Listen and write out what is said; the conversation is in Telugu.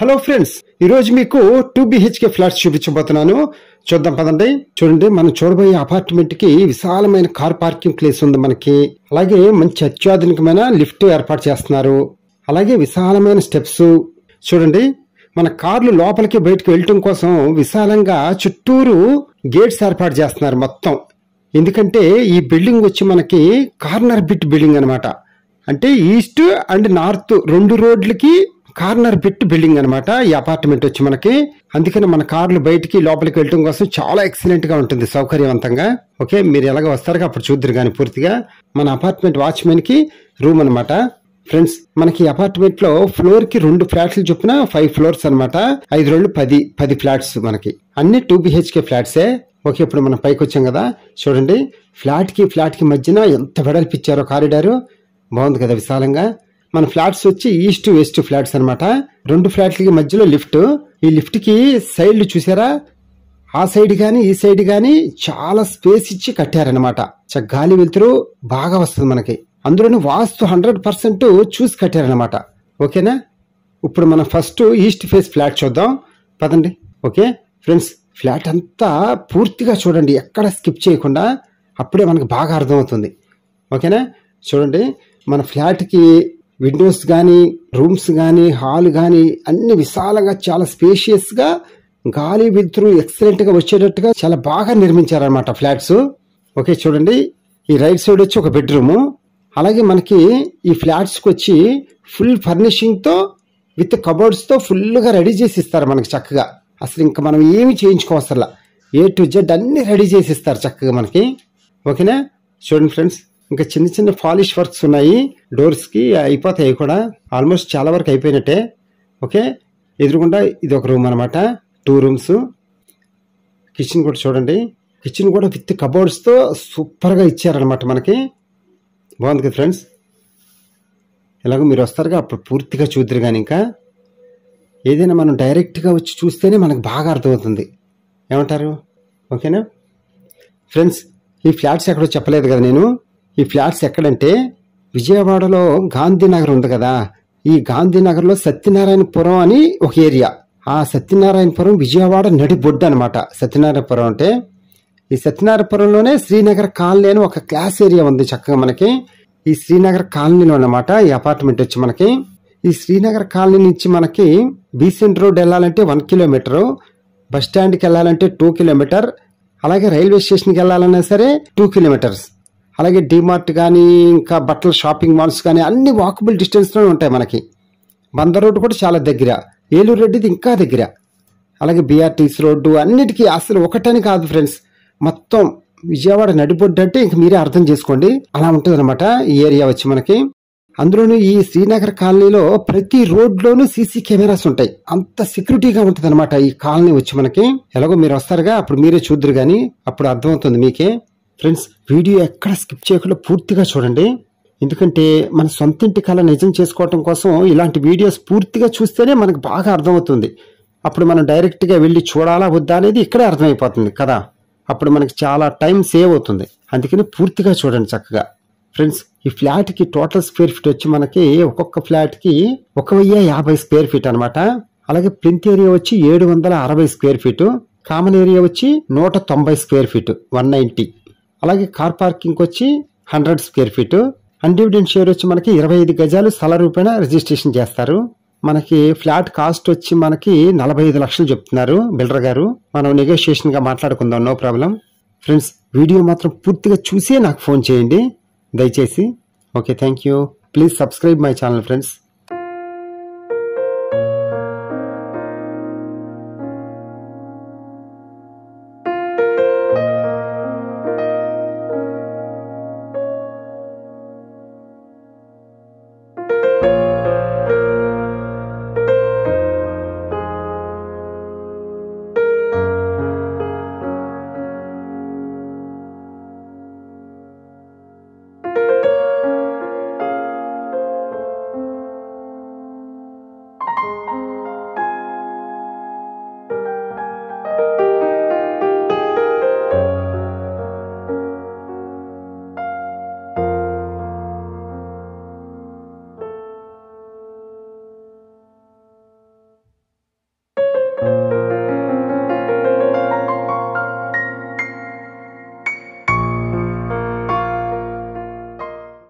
హలో ఫ్రెండ్స్, ఈ రోజు మీకు 2 BHK ఫ్లాట్స్ చూపించబోతున్నాను. చూద్దాం పదండి. చూడండి, మనం చూడబోయే అపార్ట్మెంట్ కి విశాలమైన కార్ పార్కింగ్ ప్లేస్ ఉంది మనకి. అలాగే మంచి అత్యాధునికమైన లిఫ్ట్ ఏర్పాటు చేస్తున్నారు. అలాగే విశాలమైన స్టెప్స్. చూడండి, మన కార్లు లోపలికి బయటకు వెళ్ళటం కోసం విశాలంగా చుట్టూరు గేట్స్ ఏర్పాటు చేస్తున్నారు మొత్తం. ఎందుకంటే ఈ బిల్డింగ్ వచ్చి మనకి కార్నర్ బిట్ బిల్డింగ్ అన్నమాట. అంటే ఈస్ట్ అండ్ నార్త్ రెండు రోడ్లకి కార్నర్ బిట్ బిల్డింగ్ అనమాట ఈ అపార్ట్మెంట్ వచ్చి మనకి. అందుకని మన కార్లు బయటికి లోపలికి వెళ్ళడం కోసం చాలా ఎక్సలెంట్ గా ఉంటుంది, సౌకర్యవంతంగా. ఓకే, మీరు ఎలాగ వస్తారో అప్పుడు చూద్దరు కానీ పూర్తిగా మన అపార్ట్మెంట్ వాచ్మెన్ కి రూమ్ అనమాట. ఫ్రెండ్స్, మనకి అపార్ట్మెంట్ లో ఫ్లోర్ కి 2 ఫ్లాట్లు చొప్పున 5 ఫ్లోర్స్ అనమాట. 5 2 10 ఫ్లాట్స్ మనకి, అన్ని 2 BHK ఫ్లాట్సే. ఓకే, ఇప్పుడు మనం పైకి వచ్చాం కదా. చూడండి, ఫ్లాట్ కి మధ్యన ఎంత వెడల్పిచ్చారో కారిడారు. బాగుంది కదా విశాలంగా. మన ఫ్లాట్స్ వచ్చి ఈస్ట్ వెస్ట్ ఫ్లాట్స్ అనమాట. 2 ఫ్లాట్లకి మధ్యలో లిఫ్ట్. ఈ లిఫ్ట్ కి సైడ్లు చూసారా, ఆ సైడ్ గాని ఈ సైడ్ గాని చాలా స్పేస్ ఇచ్చి కట్టారనమాట. గాలి వెళ్తురు బాగా వస్తుంది మనకి. అందులోని వాస్తు 100% చూసి కట్టారనమాట. ఓకేనా, ఇప్పుడు మనం ఫస్ట్ ఈస్ట్ ఫేస్ ఫ్లాట్ చూద్దాం పదండి. ఓకే ఫ్రెండ్స్, ఫ్లాట్ అంతా పూర్తిగా చూడండి, ఎక్కడ స్కిప్ చేయకుండా, అప్పుడే మనకు బాగా అర్థమవుతుంది. ఓకేనా, చూడండి మన ఫ్లాట్ కి విండోస్ కానీ రూమ్స్ కానీ హాల్ కానీ అన్ని విశాలంగా చాలా స్పేషియస్ గా గాలి వెలుతురు ఎక్సలెంట్ గా వచ్చేటట్టుగా చాలా బాగా నిర్మించారనమాట ఫ్లాట్స్. ఓకే చూడండి, ఈ రైట్ సైడ్ వచ్చి ఒక బెడ్రూమ్. అలాగే మనకి ఈ ఫ్లాట్స్కి వచ్చి ఫుల్ ఫర్నిషింగ్ తో విత్ కబోర్డ్స్ తో ఫుల్ గా రెడీ చేసి ఇస్తారు మనకి చక్కగా. అసలు ఇంకా మనం ఏమి చేయించుకోవసరలా, A to Z అన్ని రెడీ చేసి ఇస్తారు చక్కగా మనకి. ఓకేనా, చూడండి ఫ్రెండ్స్, ఇంకా చిన్న పాలిష్ వర్క్స్ ఉన్నాయి డోర్స్ కి, అయిపోతాయి కూడా ఆల్మోస్ట్ చాలా వరకు అయిపోయినట్టే. ఓకే, ఎదురుకుండా ఇది ఒక రూమ్ అనమాట. 2 రూమ్స్. కిచెన్ కూడా చూడండి, కిచెన్ కూడా విత్ కబోర్డ్స్ తో సూపర్ గా ఇచ్చారనమాట మనకి. బాగుంది కదా ఫ్రెండ్స్, ఎలాగో మీరు వస్తారుగా అప్పుడు పూర్తిగా చూద్దరు కానీ. ఇంకా ఏదైనా మనం డైరెక్ట్ గా వచ్చి చూస్తేనే మనకు బాగా అర్థమవుతుంది, ఏమంటారు? ఓకేనా ఫ్రెండ్స్, ఈ ఫ్లాట్స్ ఎక్కడో చెప్పలేదు కదా నేను. ఈ ఫ్లాట్స్ ఎక్కడంటే విజయవాడలో గాంధీనగర్ ఉంది కదా, ఈ గాంధీనగర్లో సత్యనారాయణపురం అని ఒక ఏరియా. ఆ సత్యనారాయణపురం విజయవాడ నడిబొడ్డు అనమాట. సత్యనారాయణపురం అంటే ఈ సత్యనారాయణపురంలోనే శ్రీనగర్ కాలనీ అని ఒక క్లాస్ ఏరియా ఉంది చక్కగా మనకి. ఈ శ్రీనగర్ కాలనీలో అనమాట ఈ అపార్ట్మెంట్ వచ్చి మనకి. ఈ శ్రీనగర్ కాలనీ నుంచి మనకి బీసెంట్ రోడ్ వెళ్ళాలంటే 1 కిలోమీటర్, బస్ స్టాండ్కి వెళ్ళాలంటే 2 కిలోమీటర్, అలాగే రైల్వే స్టేషన్కి వెళ్ళాలన్నా సరే 2 కిలోమీటర్స్. అలాగే డిమార్ట్ కానీ ఇంకా బట్టల షాపింగ్ మాల్స్ కానీ అన్ని వాకబుల్ డిస్టెన్స్లోనే ఉంటాయి మనకి. బందర్ రోడ్డు కూడా చాలా దగ్గర, ఏలూరు రెడ్డిది ఇంకా దగ్గర. అలాగే BRTC రోడ్డు అన్నిటికీ అసలు ఒకటని కాదు ఫ్రెండ్స్, మొత్తం విజయవాడ నడిబొడ్డు అంటే ఇంక మీరే అర్థం చేసుకోండి అలా ఉంటుంది అనమాట ఈ ఏరియా వచ్చి మనకి. అందులోనూ ఈ శ్రీనగర్ కాలనీలో ప్రతి రోడ్లోనూ సీసీ కెమెరాస్ ఉంటాయి, అంత సెక్యూరిటీగా ఉంటుంది అనమాట ఈ కాలనీ వచ్చి మనకి. ఎలాగో మీరు వస్తారుగా అప్పుడు మీరే చూద్దరు కానీ అప్పుడు అర్థమవుతుంది మీకే. ఫ్రెండ్స్, వీడియో ఎక్కడ స్కిప్ చేయకుండా పూర్తిగా చూడండి, ఎందుకంటే మన సొంత ఇంటి కళ నిజం చేసుకోవటం కోసం ఇలాంటి వీడియోస్ పూర్తిగా చూస్తేనే మనకు బాగా అర్థమవుతుంది. అప్పుడు మనం డైరెక్ట్గా వెళ్ళి చూడాలా వద్దా అనేది ఇక్కడే అర్థమైపోతుంది కదా, అప్పుడు మనకి చాలా టైం సేవ్ అవుతుంది. అందుకని పూర్తిగా చూడండి చక్కగా. ఫ్రెండ్స్, ఈ ఫ్లాట్కి టోటల్ స్క్వేర్ ఫీట్ వచ్చి మనకి ఒక్కొక్క ఫ్లాట్కి 1050 స్క్వేర్ ఫీట్ అనమాట. అలాగే ప్లింత్ ఏరియా వచ్చి 760 స్క్వేర్ ఫీట్, కామన్ ఏరియా వచ్చి 190 స్క్వేర్ ఫీట్, 190. అలాగే కార్ పార్కింగ్ వచ్చి 100 స్క్వేర్ ఫీట్. అన్డివిడెంట్ షేర్ వచ్చి మనకి 25 గజాలు స్థల రూపేణ రిజిస్ట్రేషన్ చేస్తారు. మనకి ఫ్లాట్ కాస్ట్ వచ్చి మనకి 45 లక్షలు చెప్తున్నారు బిల్డర్ గారు. మనం నెగోషియేషన్ గా మాట్లాడుకుందాం, నో ప్రాబ్లం. ఫ్రెండ్స్, వీడియో మాత్రం పూర్తిగా చూసే నాకు ఫోన్ చేయండి దయచేసి. Okay, thank you. Please subscribe my channel friends.